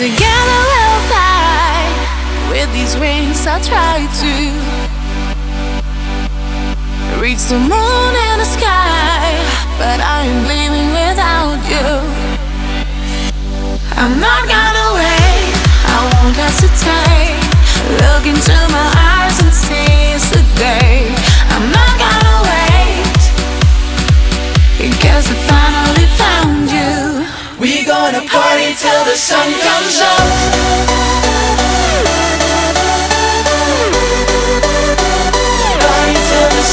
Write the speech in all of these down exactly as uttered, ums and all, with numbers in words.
Together we'll fly. With these wings I'll try to reach the moon and the sky, but I am leaving without you. I'm not gonna wait, I won't hesitate. Look into my eyes and see it's the day. I'm not gonna wait, because I finally found you. We gonna party till the sun comes up. The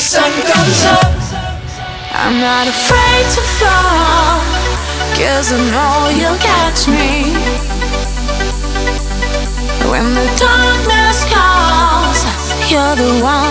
sun comes up. I'm not afraid to fall, cause I know you'll catch me. When the darkness calls, you're the one